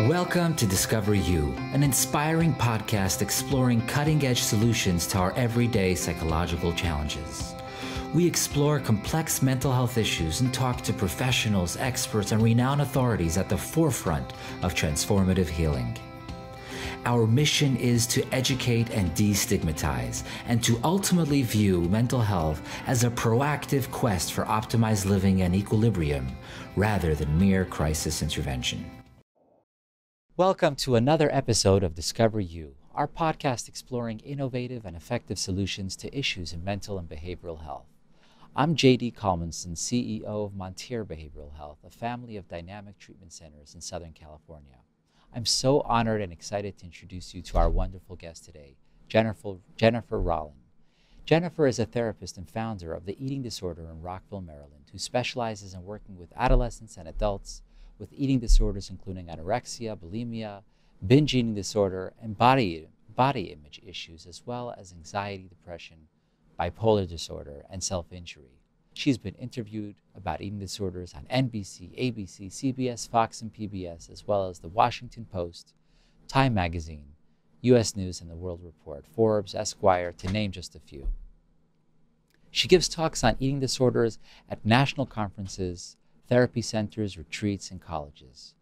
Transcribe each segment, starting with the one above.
Welcome to Discover You, an inspiring podcast exploring cutting-edge solutions to our everyday psychological challenges. We explore complex mental health issues and talk to professionals, experts, and renowned authorities at the forefront of transformative healing. Our mission is to educate and destigmatize, and to ultimately view mental health as a proactive quest for optimized living and equilibrium, rather than mere crisis intervention. Welcome to another episode of Discover You, our podcast exploring innovative and effective solutions to issues in mental and behavioral health. I'm JD Kalmenson, CEO of Montare Behavioral Health, a family of dynamic treatment centers in Southern California. I'm so honored and excited to introduce you to our wonderful guest today, Jennifer Rollin. Jennifer is a therapist and founder of The Eating Disorder in Rockville, Maryland, who specializes in working with adolescents and adults with eating disorders including anorexia, bulimia, binge eating disorder, and body image issues, as well as anxiety, depression, bipolar disorder, and self-injury. She's been interviewed about eating disorders on NBC, ABC, CBS, FOX, and PBS, as well as the Washington Post, TIME Magazine, US News and the World Report, Forbes, Esquire, to name just a few. She gives talks on eating disorders at national conferences, therapy centers, retreats, and colleges.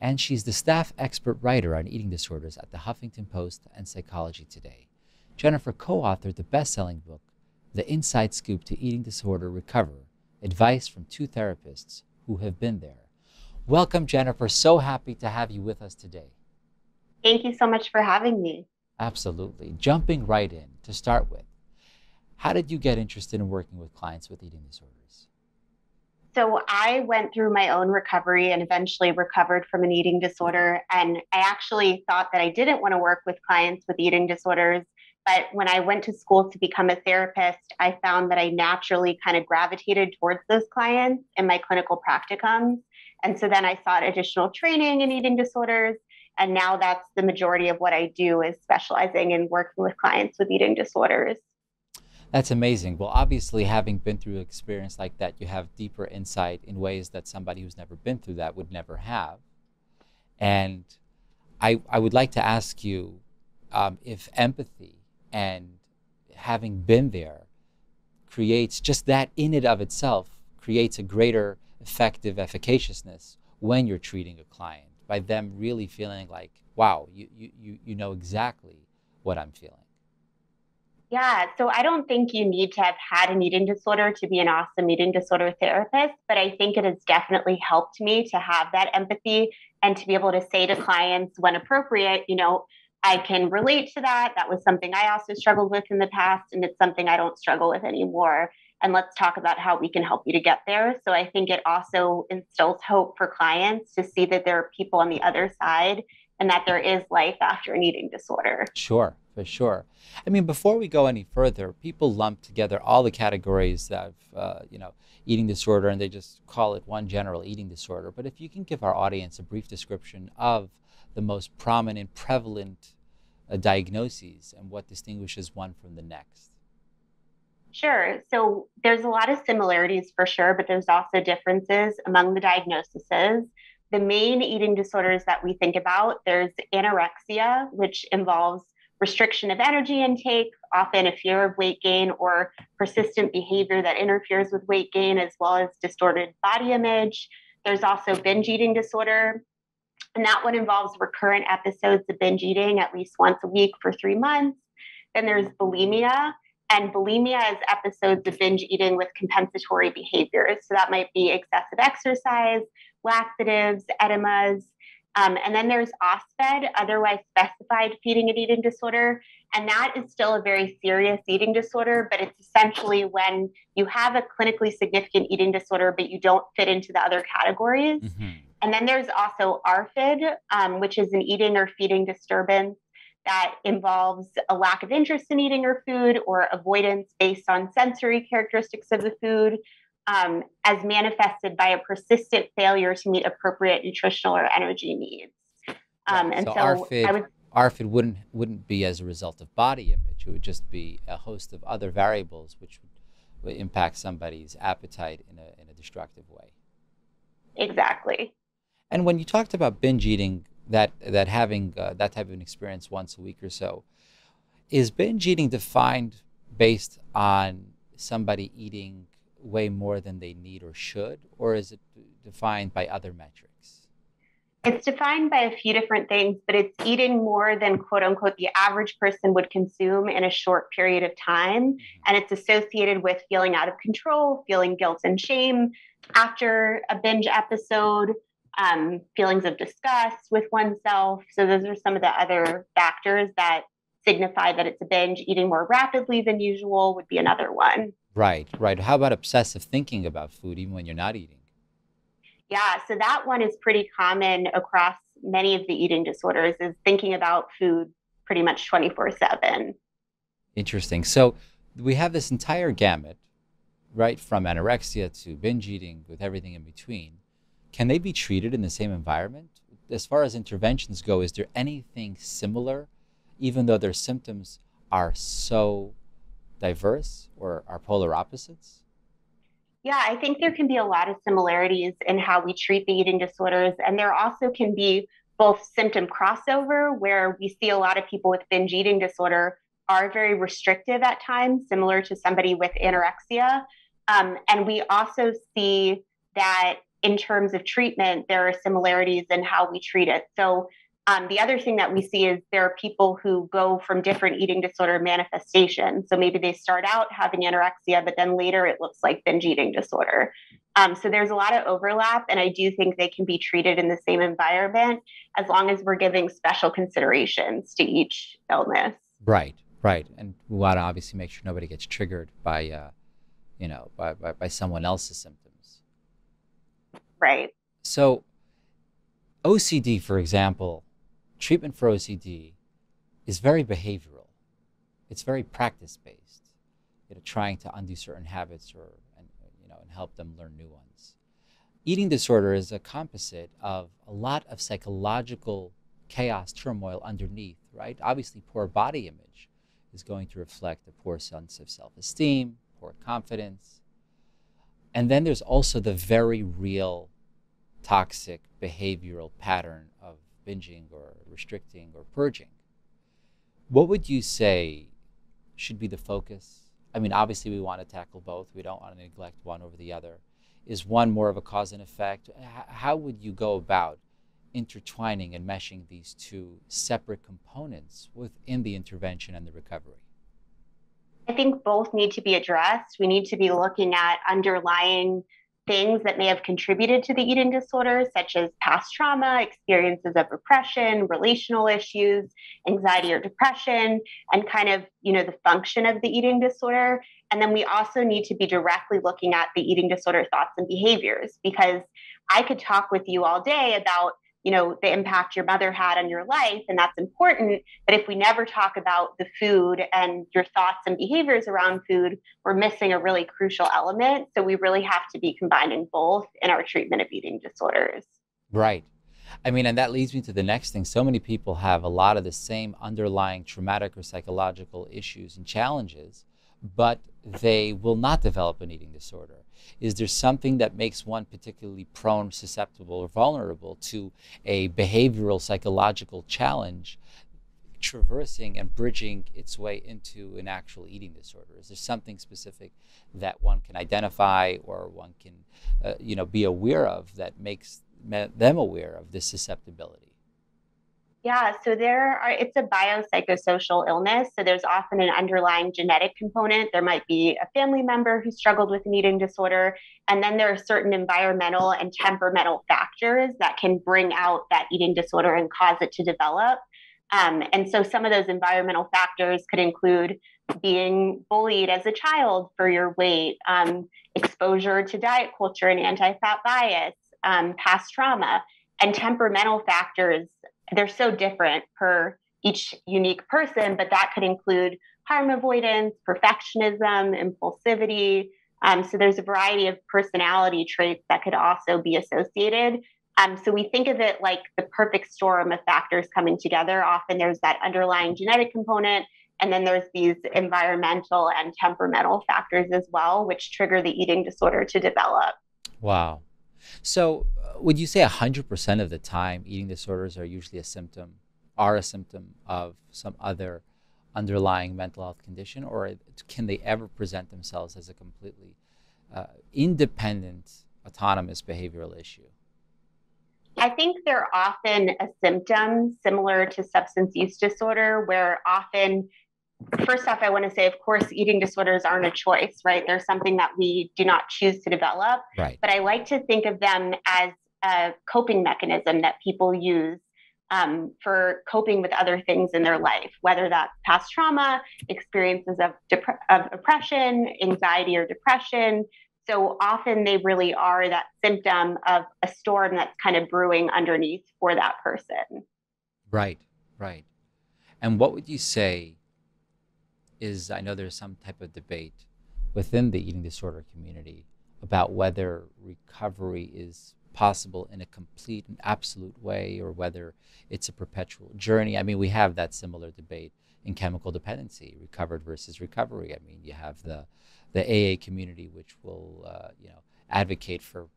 And she's the staff expert writer on eating disorders at the Huffington Post and Psychology Today. Jennifer co-authored the best-selling book, The Inside Scoop to Eating Disorder Recover, Advice from Two Therapists Who Have Been There. Welcome, Jennifer. So happy to have you with us today. Thank you so much for having me. Absolutely. Jumping right in to start with, how did you get interested in working with clients with eating disorders? So I went through my own recovery and eventually recovered from an eating disorder. And I actually thought that I didn't want to work with clients with eating disorders. But when I went to school to become a therapist, I found that I naturally kind of gravitated towards those clients in my clinical practicums. And so then I sought additional training in eating disorders. And now that's the majority of what I do, is specializing in working with clients with eating disorders. That's amazing. Well, obviously, having been through an experience like that, you have deeper insight in ways that somebody who's never been through that would never have. And I would like to ask you if empathy and having been there creates, just that in and of itself, creates a greater effective efficaciousness when you're treating a client, by them really feeling like, wow, you know exactly what I'm feeling. Yeah, so I don't think you need to have had an eating disorder to be an awesome eating disorder therapist, but I think it has definitely helped me to have that empathy and to be able to say to clients when appropriate, you know, I can relate to that. That was something I also struggled with in the past, and it's something I don't struggle with anymore. And let's talk about how we can help you to get there. So I think it also instills hope for clients to see that there are people on the other side and that there is life after an eating disorder. Sure, for sure. I mean, before we go any further, people lump together all the categories of, eating disorder, and they just call it one general eating disorder. But if you can give our audience a brief description of the most prominent, prevalent diagnoses and what distinguishes one from the next. Sure. So there's a lot of similarities for sure, but there's also differences among the diagnoses. The main eating disorders that we think about, there's anorexia, which involves restriction of energy intake, often a fear of weight gain or persistent behavior that interferes with weight gain, as well as distorted body image. There's also binge eating disorder, and that one involves recurrent episodes of binge eating at least once a week for 3 months. Then there's bulimia, and bulimia is episodes of binge eating with compensatory behaviors. So that might be excessive exercise, laxatives, enemas. And then there's OSFED, otherwise specified feeding and eating disorder. And that is still a very serious eating disorder, but it's essentially when you have a clinically significant eating disorder, but you don't fit into the other categories. Mm-hmm. And then there's also ARFID, which is an eating or feeding disturbance that involves a lack of interest in eating or food, or avoidance based on sensory characteristics of the food, as manifested by a persistent failure to meet appropriate nutritional or energy needs. Right. And so ARFID wouldn't be as a result of body image. It would just be a host of other variables which would impact somebody's appetite in a destructive way. Exactly. And when you talked about binge eating that having that type of an experience once a week or so. Is binge eating defined based on somebody eating way more than they need or should, or is it defined by other metrics? It's defined by a few different things, but it's eating more than, quote unquote, the average person would consume in a short period of time. Mm-hmm. And it's associated with feeling out of control, feeling guilt and shame after a binge episode, feelings of disgust with oneself. So those are some of the other factors that signify that it's a binge. Eating more rapidly than usual would be another one. Right, right. How about obsessive thinking about food even when you're not eating? Yeah, so that one is pretty common across many of the eating disorders, is thinking about food pretty much 24/7. Interesting. So we have this entire gamut, right, from anorexia to binge eating with everything in between. Can they be treated in the same environment? As far as interventions go, is there anything similar, even though their symptoms are so diverse or are polar opposites? Yeah, I think there can be a lot of similarities in how we treat the eating disorders. And there also can be both symptom crossover, where we see a lot of people with binge eating disorder are very restrictive at times, similar to somebody with anorexia. And we also see that in terms of treatment, there are similarities in how we treat it. So the other thing that we see is there are people who go from different eating disorder manifestations. So maybe they start out having anorexia, but then later it looks like binge eating disorder. So there's a lot of overlap, and I do think they can be treated in the same environment as long as we're giving special considerations to each illness. Right, right. And we want to obviously make sure nobody gets triggered by, you know, by someone else's symptoms. Right. So OCD, for example, treatment for OCD is very behavioral. It's very practice-based, you know, trying to undo certain habits and help them learn new ones. Eating disorder is a composite of a lot of psychological chaos, turmoil underneath, right? Obviously, poor body image is going to reflect a poor sense of self-esteem, poor confidence. And then there's also the very real toxic behavioral pattern of binging or restricting or purging. What would you say should be the focus? I mean, obviously we want to tackle both. We don't want to neglect one over the other. Is one more of a cause and effect? How would you go about intertwining and meshing these two separate components within the intervention and the recovery? I think both need to be addressed. We need to be looking at underlying things that may have contributed to the eating disorder, such as past trauma, experiences of repression, relational issues, anxiety or depression, and kind of, you know, the function of the eating disorder. And then we also need to be directly looking at the eating disorder thoughts and behaviors, because I could talk with you all day about, you know, the impact your mother had on your life, and that's important. But if we never talk about the food and your thoughts and behaviors around food, we're missing a really crucial element. So we really have to be combining both in our treatment of eating disorders. Right. I mean, and that leads me to the next thing. So many people have a lot of the same underlying traumatic or psychological issues and challenges, but they will not develop an eating disorder. Is there something that makes one particularly prone, susceptible, or vulnerable to a behavioral psychological challenge traversing and bridging its way into an actual eating disorder? Is there something specific that one can identify or one can be aware of that makes them aware of this susceptibility? Yeah, so it's a biopsychosocial illness. So there's often an underlying genetic component. There might be a family member who struggled with an eating disorder. And then there are certain environmental and temperamental factors that can bring out that eating disorder and cause it to develop. And so some of those environmental factors could include being bullied as a child for your weight, exposure to diet culture and anti-fat bias, past trauma, and temperamental factors. They're so different per each unique person, but that could include harm avoidance, perfectionism, impulsivity. So there's a variety of personality traits that could also be associated. So we think of it like the perfect storm of factors coming together. Often there's that underlying genetic component, and then there's these environmental and temperamental factors as well, which trigger the eating disorder to develop. Wow. So would you say 100% of the time eating disorders are usually a symptom of some other underlying mental health condition, or can they ever present themselves as a completely independent, autonomous behavioral issue? I think they're often a symptom similar to substance use disorder, where often, first off, I want to say, of course, eating disorders aren't a choice, right? They're something that we do not choose to develop. Right. But I like to think of them as a coping mechanism that people use for coping with other things in their life, whether that's past trauma, experiences of oppression, anxiety or depression. So often they really are that symptom of a storm that's kind of brewing underneath for that person. Right, right. And what would you say is, I know there's some type of debate within the eating disorder community about whether recovery is possible in a complete and absolute way, or whether it's a perpetual journey. I mean, we have that similar debate in chemical dependency, recovered versus recovery. I mean, you have the AA community, which will advocate for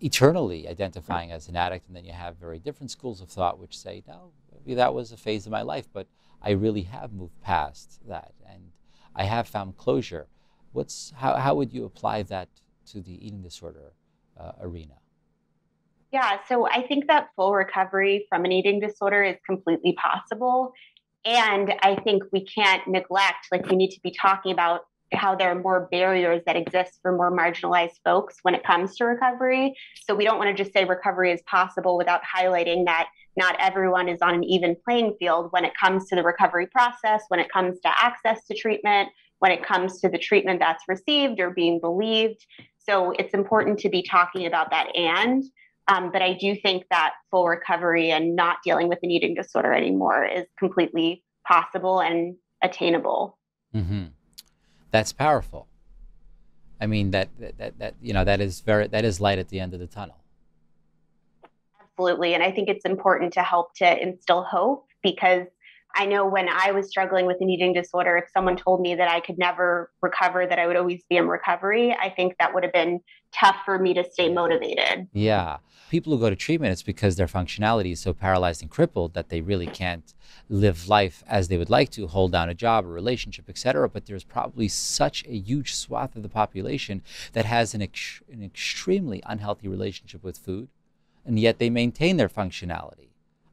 eternally identifying as an addict, and then you have very different schools of thought which say, no, maybe that was a phase of my life, but I really have moved past that, and I have found closure. How would you apply that to the eating disorder arena? Yeah, so I think that full recovery from an eating disorder is completely possible. And I think we can't neglect, we need to be talking about how there are more barriers that exist for more marginalized folks when it comes to recovery. So we don't want to just say recovery is possible without highlighting that not everyone is on an even playing field when it comes to the recovery process, when it comes to access to treatment, when it comes to the treatment that's received or being believed. So it's important to be talking about that but I do think that full recovery and not dealing with an eating disorder anymore is completely possible and attainable. Mm-hmm. That's powerful. I mean, that is light at the end of the tunnel. Absolutely, and I think it's important to help to instill hope, because I know when I was struggling with an eating disorder, if someone told me that I could never recover, that I would always be in recovery, I think that would have been tough for me to stay motivated. Yeah. People who go to treatment, it's because their functionality is so paralyzed and crippled that they really can't live life as they would like to, hold down a job, a relationship, et cetera. But there's probably such a huge swath of the population that has an extremely unhealthy relationship with food, and yet they maintain their functionality,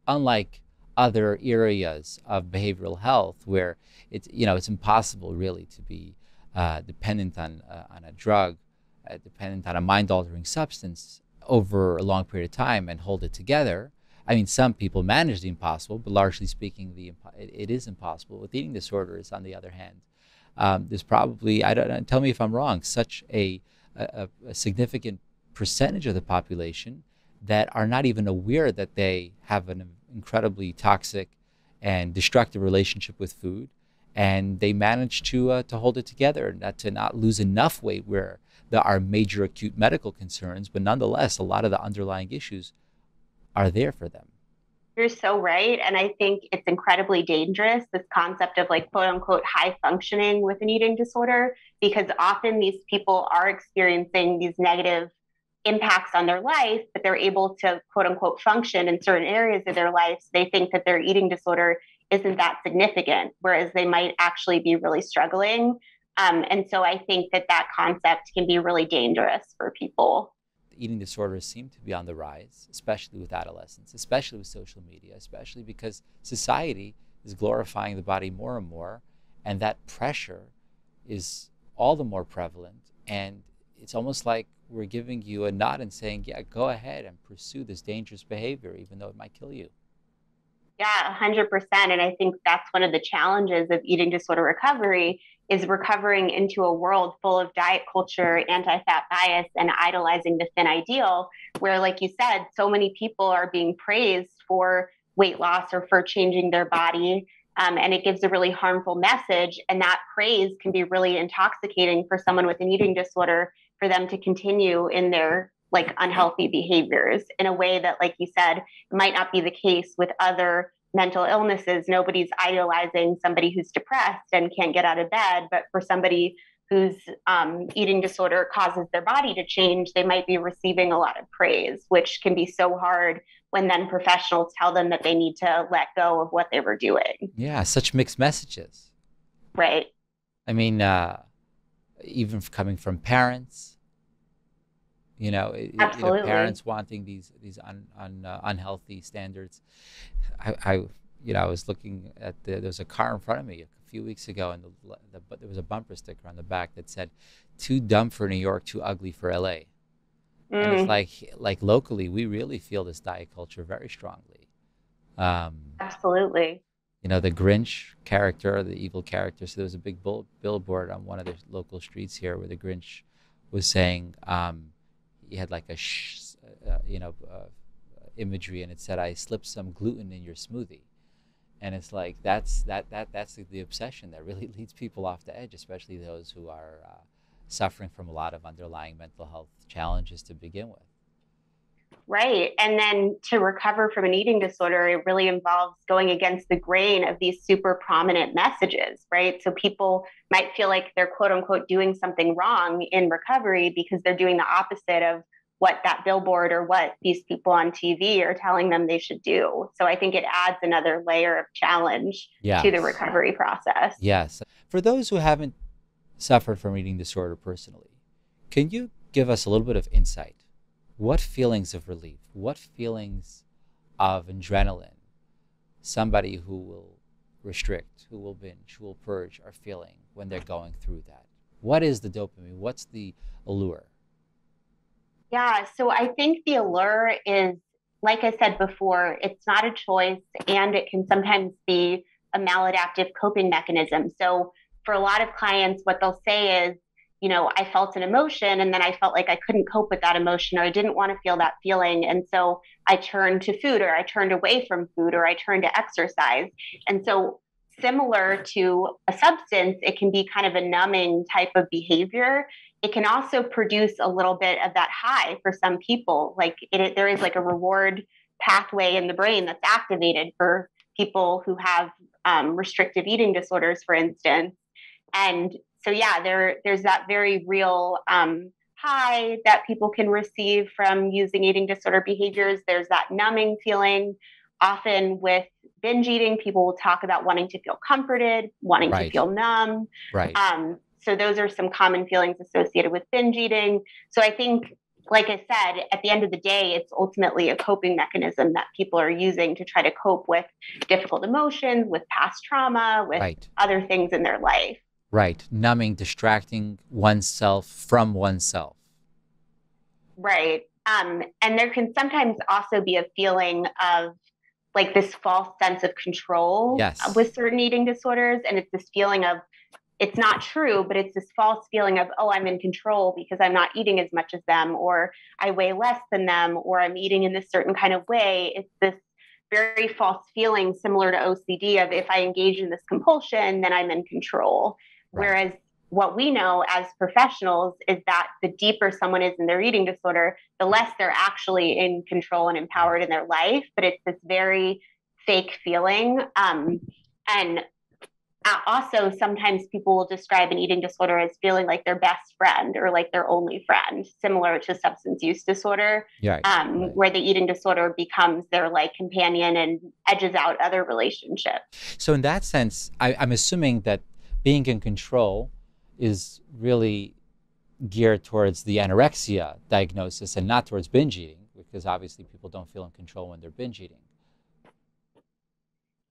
unlike other areas of behavioral health where it's impossible really to be dependent on a drug, dependent on a mind-altering substance over a long period of time and hold it together. I mean, some people manage the impossible, but largely speaking, it is impossible. With eating disorders, on the other hand, there's probably, I don't know, tell me if I'm wrong, such a significant percentage of the population that are not even aware that they have an incredibly toxic and destructive relationship with food, and they manage to hold it together, not lose enough weight where there are major acute medical concerns, but nonetheless, a lot of the underlying issues are there for them. You're so right, and I think it's incredibly dangerous, this concept of quote unquote high functioning with an eating disorder, because often these people are experiencing these negative impacts on their life, but they're able to quote unquote function in certain areas of their life. So they think that their eating disorder isn't that significant, whereas they might actually be really struggling. And so I think that concept can be really dangerous for people. Eating disorders seem to be on the rise, especially with adolescents, especially with social media, especially because society is glorifying the body more and more, and that pressure is all the more prevalent. And it's almost like we're giving you a nod and saying, yeah, go ahead and pursue this dangerous behavior, even though it might kill you. Yeah, 100%. And I think that's one of the challenges of eating disorder recovery, is recovering into a world full of diet culture, anti-fat bias, and idolizing the thin ideal, where, like you said, so many people are being praised for weight loss or for changing their body. And it gives a really harmful message. And that praise can be really intoxicating for someone with an eating disorder, for them to continue in their unhealthy behaviors in a way that, like you said, might not be the case with other mental illnesses. Nobody's idolizing somebody who's depressed and can't get out of bed, but for somebody whose eating disorder causes their body to change, they might be receiving a lot of praise, which can be so hard when then professionals tell them that they need to let go of what they were doing. Yeah, such mixed messages. Right. I mean, even coming from parents, you know, absolutely. Parents wanting these unhealthy standards. I was looking at there was a car in front of me a few weeks ago, and there was a bumper sticker on the back that said, "Too dumb for New York, too ugly for L.A." And it's like locally, we really feel this diet culture very strongly. Absolutely. You know, the Grinch character, the evil character. So there was a big billboard on one of the local streets here where the Grinch was saying, he had like a imagery, and it said, "I slipped some gluten in your smoothie." And it's like that's the obsession that really leads people off the edge, especially those who are suffering from a lot of underlying mental health challenges to begin with. Right. And then to recover from an eating disorder, it really involves going against the grain of these super prominent messages, right? So people might feel like they're quote unquote doing something wrong in recovery because they're doing the opposite of what that billboard or what these people on TV are telling them they should do. So I think it adds another layer of challenge to the recovery process. Yes. For those who haven't suffered from eating disorder personally, can you give us a little bit of insight? What feelings of relief, what feelings of adrenaline somebody who will restrict, who will binge, who will purge are feeling when they're going through that? What is the dopamine? What's the allure? Yeah, so I think the allure is, like I said before, it's not a choice, and it can sometimes be a maladaptive coping mechanism. So for a lot of clients, what they'll say is, you know, I felt an emotion and then I felt like I couldn't cope with that emotion, or I didn't want to feel that feeling. And so I turned to food, or I turned away from food, or I turned to exercise. And so similar to a substance, it can be kind of a numbing type of behavior. It can also produce a little bit of that high for some people. Like there is like a reward pathway in the brain that's activated for people who have restrictive eating disorders, for instance. And so, yeah, there's that very real high that people can receive from using eating disorder behaviors. There's that numbing feeling. Often with binge eating, people will talk about wanting to feel comforted, wanting to feel numb. Right. So those are some common feelings associated with binge eating. So I think, like I said, at the end of the day, it's ultimately a coping mechanism that people are using to try to cope with difficult emotions, with past trauma, with other things in their life. Right. Numbing, distracting oneself from oneself. Right. And there can sometimes also be a feeling of like this false sense of control with certain eating disorders. And it's this feeling of, it's not true, but it's this false feeling of, oh, I'm in control because I'm not eating as much as them, or I weigh less than them, or I'm eating in this certain kind of way. It's this very false feeling similar to OCD of, if I engage in this compulsion, then I'm in control. Right. Whereas what we know as professionals is that the deeper someone is in their eating disorder, the less they're actually in control and empowered in their life. But it's this very fake feeling. And also sometimes people will describe an eating disorder as feeling like their best friend or like their only friend, similar to substance use disorder, where the eating disorder becomes their like companion and edges out other relationships. So in that sense, I'm assuming that being in control is really geared towards the anorexia diagnosis and not towards binge eating, because obviously people don't feel in control when they're binge eating.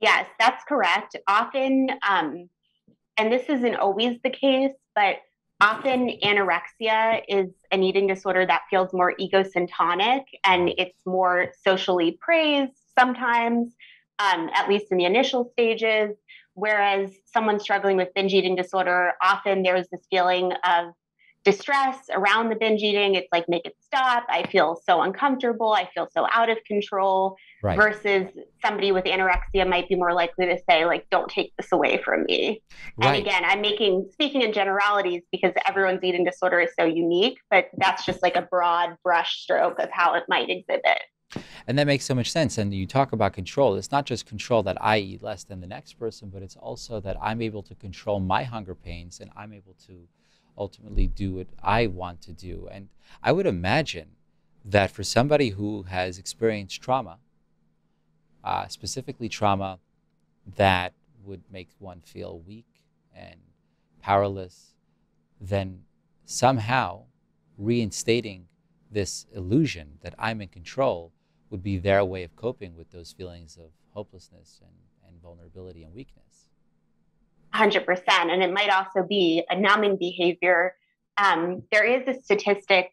Yes, that's correct. Often, and this isn't always the case, but often anorexia is an eating disorder that feels more egocentric, and it's more socially praised sometimes, at least in the initial stages. Whereas someone struggling with binge eating disorder, often there's this feeling of distress around the binge eating. It's like, make it stop. I feel so uncomfortable. I feel so out of control. Right. Versus somebody with anorexia might be more likely to say, like, don't take this away from me. Right. And again, I'm speaking in generalities because everyone's eating disorder is so unique, but that's just like a broad brush stroke of how it might exhibit. And that makes so much sense. And you talk about control. It's not just control that I eat less than the next person, but it's also that I'm able to control my hunger pains, and I'm able to ultimately do what I want to do. And I would imagine that for somebody who has experienced trauma, specifically trauma that would make one feel weak and powerless, then somehow reinstating this illusion that I'm in control would be their way of coping with those feelings of hopelessness and vulnerability and weakness. 100%. And it might also be a numbing behavior. There is a statistic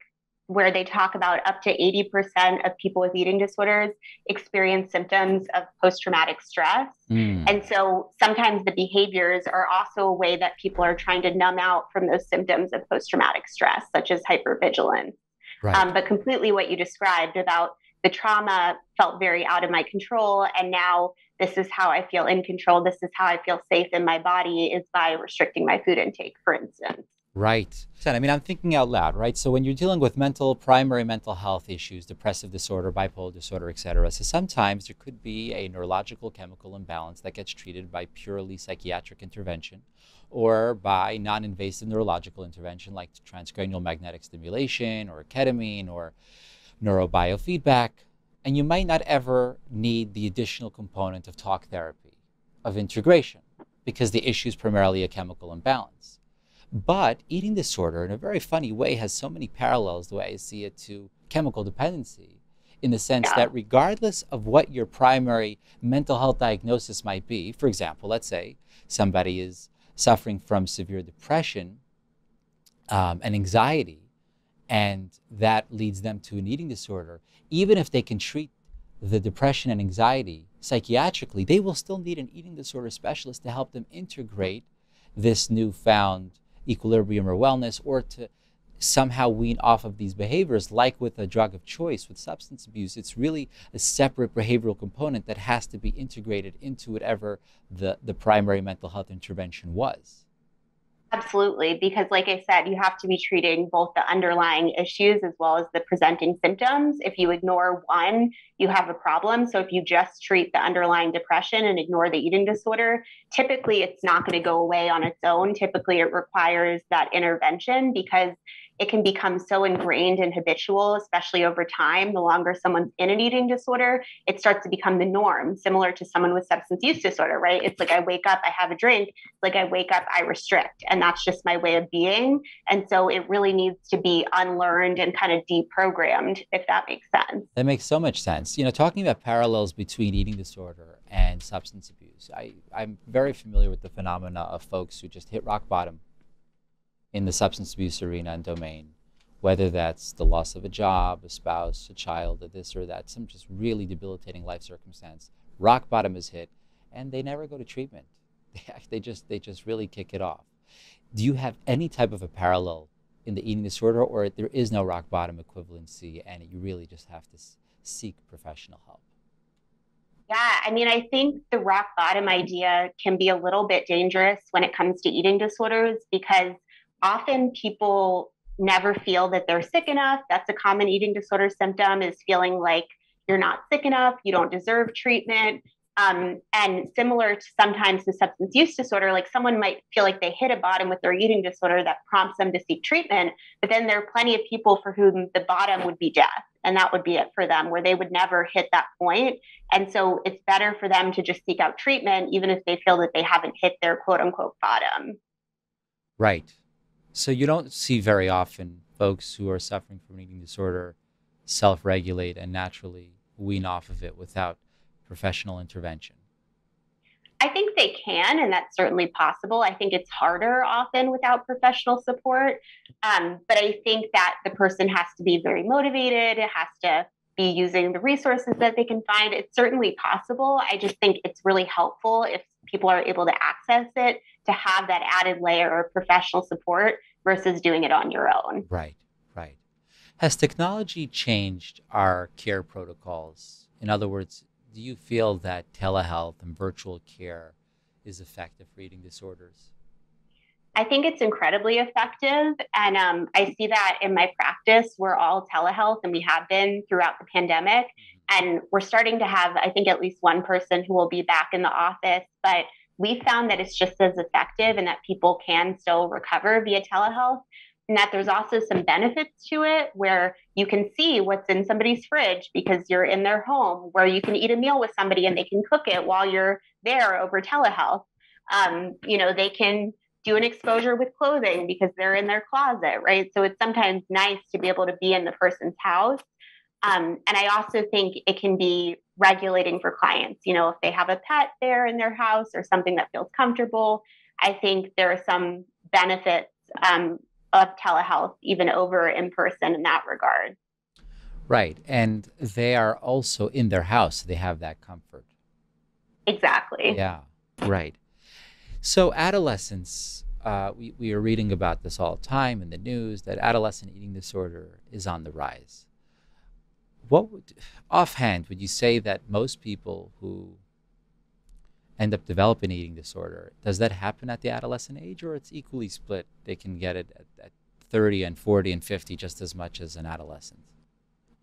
where they talk about up to 80% of people with eating disorders experience symptoms of post-traumatic stress. And so sometimes the behaviors are also a way that people are trying to numb out from those symptoms of post-traumatic stress, such as hypervigilance. Right. But completely what you described about the trauma felt very out of my control. And now this is how I feel in control. This is how I feel safe in my body is by restricting my food intake, for instance. Right. I mean, I'm thinking out loud, right? So when you're dealing with primary mental health issues, depressive disorder, bipolar disorder, et cetera, so sometimes there could be a neurological chemical imbalance that gets treated by purely psychiatric intervention or by non-invasive neurological intervention like transcranial magnetic stimulation or ketamine or neurobiofeedback. And you might not ever need the additional component of talk therapy, of integration, because the issue is primarily a chemical imbalance. But eating disorder, in a very funny way, has so many parallels the way I see it to chemical dependency, in the sense that regardless of what your primary mental health diagnosis might be, for example, let's say somebody is suffering from severe depression and anxiety, and that leads them to an eating disorder, even if they can treat the depression and anxiety psychiatrically, they will still need an eating disorder specialist to help them integrate this newfound equilibrium or wellness, or to somehow wean off of these behaviors. Like with a drug of choice, with substance abuse, it's really a separate behavioral component that has to be integrated into whatever the primary mental health intervention was. Absolutely, because like I said, you have to be treating both the underlying issues as well as the presenting symptoms. If you ignore one, you have a problem. So if you just treat the underlying depression and ignore the eating disorder, typically it's not going to go away on its own. Typically it requires that intervention because it can become so ingrained and habitual, especially over time. The longer someone's in an eating disorder, it starts to become the norm, similar to someone with substance use disorder, right? It's like I wake up, I have a drink. It's like I wake up, I restrict. And that's just my way of being. And so it really needs to be unlearned and kind of deprogrammed, if that makes sense. That makes so much sense. You know, talking about parallels between eating disorder and substance abuse, I'm very familiar with the phenomena of folks who just hit rock bottom in the substance abuse arena and domain, whether that's the loss of a job, a spouse, a child, or this or that, some just really debilitating life circumstance. Rock bottom is hit, and they never go to treatment. They just really kick it off. Do you have any type of a parallel in the eating disorder, or there is no rock bottom equivalency, and you really just have to seek professional help? Yeah, I mean, I think the rock bottom idea can be a little bit dangerous when it comes to eating disorders, because often people never feel that they're sick enough. That's a common eating disorder symptom, is feeling like you're not sick enough, you don't deserve treatment. And similar to sometimes the substance use disorder, like someone might feel like they hit a bottom with their eating disorder that prompts them to seek treatment. But then there are plenty of people for whom the bottom would be death. And that would be it for them, where they would never hit that point. And so it's better for them to just seek out treatment, even if they feel that they haven't hit their quote unquote bottom. Right. So you don't see very often folks who are suffering from an eating disorder self-regulate and naturally wean off of it without professional intervention. I think they can, and that's certainly possible. I think it's harder often without professional support. But I think that the person has to be very motivated. It has to be using the resources that they can find. It's certainly possible. I just think it's really helpful if people are able to access it, to have that added layer of professional support versus doing it on your own. Right, right. Has technology changed our care protocols? In other words, do you feel that telehealth and virtual care is effective for eating disorders? I think it's incredibly effective. And I see that in my practice. We're all telehealth, and we have been throughout the pandemic. And we're starting to have, I think, at least one person who will be back in the office. But we've found that it's just as effective and that people can still recover via telehealth, and that there's also some benefits to it where you can see what's in somebody's fridge because you're in their home, where you can eat a meal with somebody and they can cook it while you're there over telehealth. You know, they can do an exposure with clothing because they're in their closet, right? So it's sometimes nice to be able to be in the person's house. And I also think it can be regulating for clients. You know, if they have a pet there in their house or something that feels comfortable, I think there are some benefits of telehealth even over in person in that regard. Right. And they are also in their house. They have that comfort. Exactly. Yeah. Right. So adolescents, we are reading about this all the time in the news, that adolescent eating disorder is on the rise. Offhand, would you say that most people who end up developing an eating disorder, does that happen at the adolescent age, or it's equally split? They can get it at 30 and 40 and 50 just as much as an adolescent?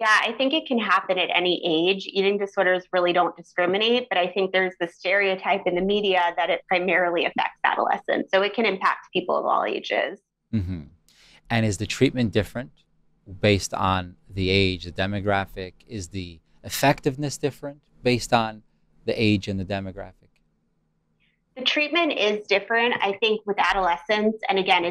Yeah, I think it can happen at any age. Eating disorders really don't discriminate, but I think there's the stereotype in the media that it primarily affects adolescents. So it can impact people of all ages. Mm-hmm. And is the treatment different based on the age, the demographic? Is the effectiveness different based on the age and the demographic? The treatment is different, I think, with adolescents. And again,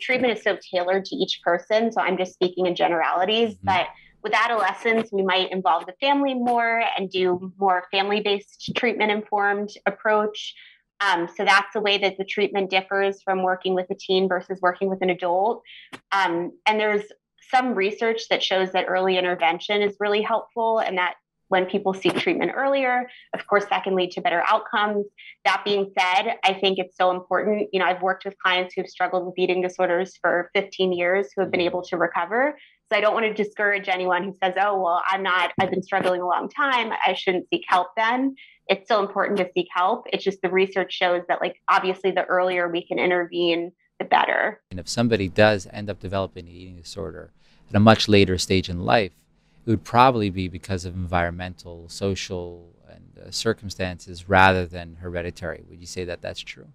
treatment is so tailored to each person. So I'm just speaking in generalities, mm-hmm. but with adolescents, we might involve the family more and do more family-based treatment-informed approach. So that's the way that the treatment differs from working with a teen versus working with an adult. And there's some research that shows that early intervention is really helpful, and that when people seek treatment earlier, of course, that can lead to better outcomes. That being said, I think it's so important. You know, I've worked with clients who've struggled with eating disorders for 15 years who have been able to recover. So I don't want to discourage anyone who says, oh, well, I've been struggling a long time, I shouldn't seek help then. It's still important to seek help. It's just the research shows that, like, obviously the earlier we can intervene, the better. And if somebody does end up developing an eating disorder at a much later stage in life, it would probably be because of environmental, social, and circumstances rather than hereditary. Would you say that that's true?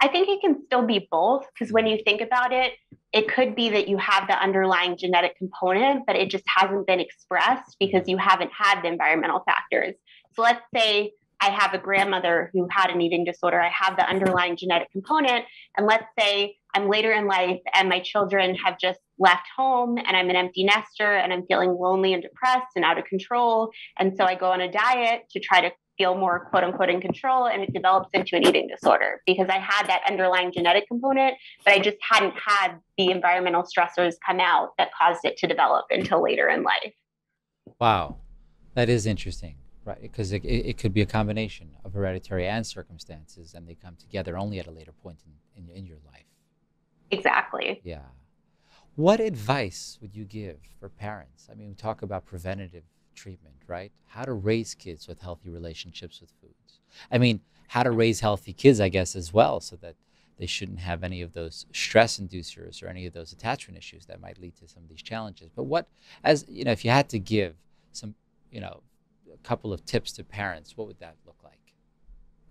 I think it can still be both, because when you think about it, it could be that you have the underlying genetic component, but it just hasn't been expressed because you haven't had the environmental factors. So let's say I have a grandmother who had an eating disorder. I have the underlying genetic component. And let's say I'm later in life and my children have just left home and I'm an empty nester and I'm feeling lonely and depressed and out of control. And so I go on a diet to try to feel more, quote unquote, in control, and it develops into an eating disorder because I had that underlying genetic component, but I just hadn't had the environmental stressors come out that caused it to develop until later in life. Wow, that is interesting, right? Because it could be a combination of hereditary and circumstances, and they come together only at a later point in your life. Exactly. Yeah. What advice would you give for parents? I mean, we talk about preventative treatment, right? How to raise kids with healthy relationships with foods. I mean, how to raise healthy kids, I guess, as well, so that they shouldn't have any of those stress inducers or any of those attachment issues that might lead to some of these challenges. But what, as you know, if you had to give some, you know, a couple of tips to parents, what would that look like?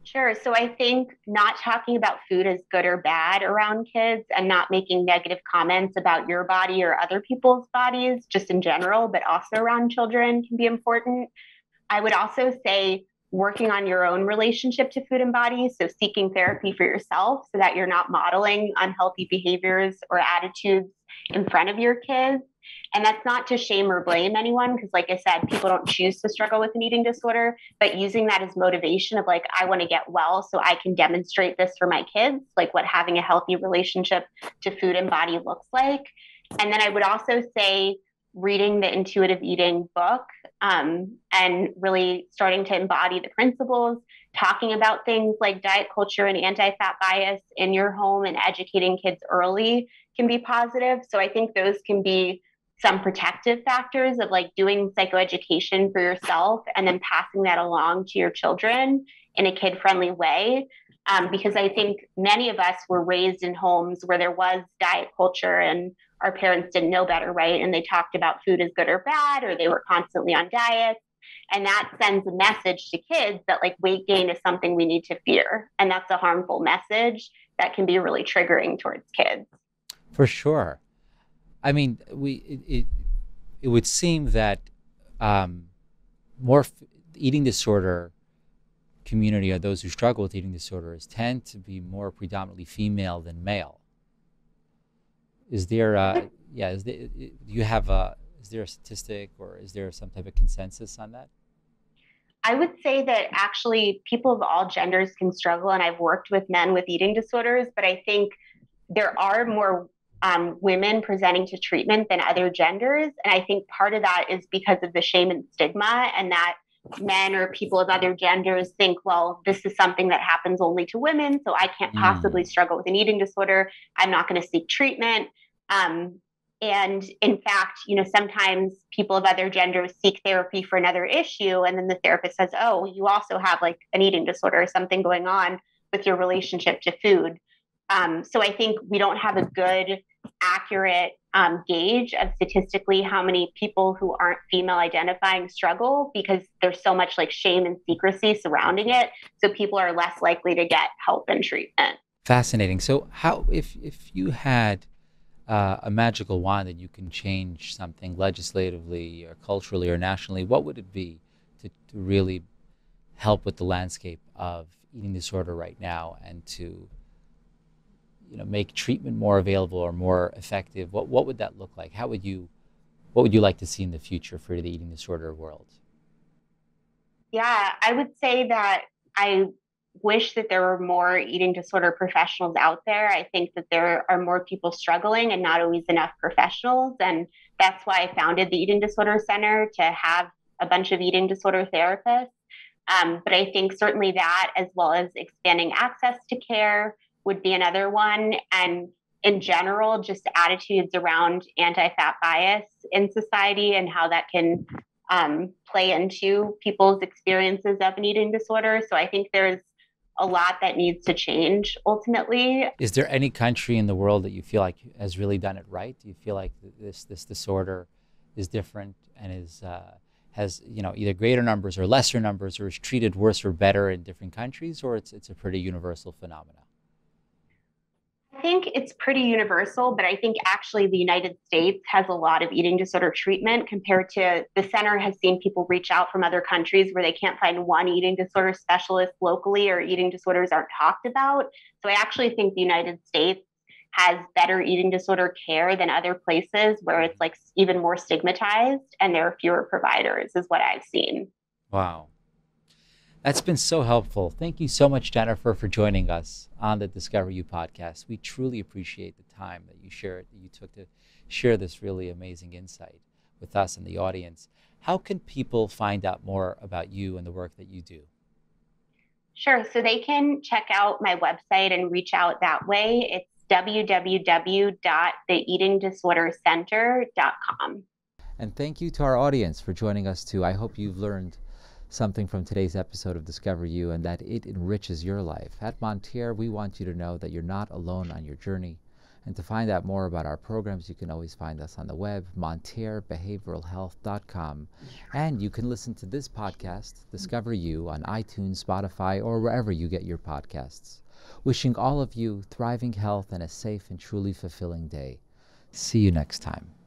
Sure. So I think not talking about food as good or bad around kids, and not making negative comments about your body or other people's bodies just in general, but also around children, can be important. I would also say working on your own relationship to food and body. So seeking therapy for yourself so that you're not modeling unhealthy behaviors or attitudes in front of your kids. And that's not to shame or blame anyone, because like I said, people don't choose to struggle with an eating disorder, but using that as motivation of like, I want to get well so I can demonstrate this for my kids, like what having a healthy relationship to food and body looks like. And then I would also say reading the Intuitive Eating book and really starting to embody the principles, talking about things like diet culture and anti-fat bias in your home and educating kids early can be positive. So I think those can be some protective factors of like doing psychoeducation for yourself and then passing that along to your children in a kid-friendly way. Because I think many of us were raised in homes where there was diet culture and our parents didn't know better, right? And they talked about food as good or bad, or they were constantly on diets. And that sends a message to kids that like weight gain is something we need to fear. And that's a harmful message that can be really triggering towards kids. For sure. I mean, it would seem that eating disorder community, or those who struggle with eating disorders, tend to be more predominantly female than male. Is there a statistic, or is there some type of consensus on that? I would say that actually people of all genders can struggle, and I've worked with men with eating disorders, but I think there are more women presenting to treatment than other genders. And I think part of that is because of the shame and stigma, and that men or people of other genders think, well, this is something that happens only to women, so I can't possibly struggle with an eating disorder. I'm not going to seek treatment. And in fact, you know, sometimes people of other genders seek therapy for another issue. And then the therapist says, oh, you also have like an eating disorder or something going on with your relationship to food. So I think we don't have a good, accurate gauge of statistically how many people who aren't female identifying struggle, because there's so much like shame and secrecy surrounding it. So people are less likely to get help and treatment. Fascinating. So how, if you had a magical wand and you can change something legislatively or culturally or nationally, what would it be to really help with the landscape of eating disorder right now, and to, you know, make treatment more available or more effective? What would that look like? What would you like to see in the future for the eating disorder world? Yeah, I would say that I wish that there were more eating disorder professionals out there. I think that there are more people struggling and not always enough professionals. And that's why I founded the Eating Disorder Center, to have a bunch of eating disorder therapists. But I think certainly that, as well as expanding access to care, would be another one. And in general, just attitudes around anti-fat bias in society and how that can play into people's experiences of an eating disorder. So I think there's a lot that needs to change ultimately. Is there any country in the world that you feel like has really done it right? Do you feel like this disorder is different and is has, you know, either greater numbers or lesser numbers, or is treated worse or better in different countries, or it's a pretty universal phenomenon? I think it's pretty universal, but I think actually the United States has a lot of eating disorder treatment compared to, the center has seen people reach out from other countries where they can't find one eating disorder specialist locally, or eating disorders aren't talked about. So I actually think the United States has better eating disorder care than other places where it's like even more stigmatized and there are fewer providers, is what I've seen. Wow. That's been so helpful. Thank you so much, Jennifer, for joining us on the Discover You podcast. We truly appreciate the time that you shared, that you took to share this really amazing insight with us and the audience. How can people find out more about you and the work that you do? Sure. So they can check out my website and reach out that way. It's www.theeatingdisordercenter.com. And thank you to our audience for joining us too. I hope you've learned something from today's episode of Discover You, and that it enriches your life. At Montare, we want you to know that you're not alone on your journey. And to find out more about our programs, you can always find us on the web, montarebehavioralhealth.com. And you can listen to this podcast, Discover You, on iTunes, Spotify, or wherever you get your podcasts. Wishing all of you thriving health and a safe and truly fulfilling day. See you next time.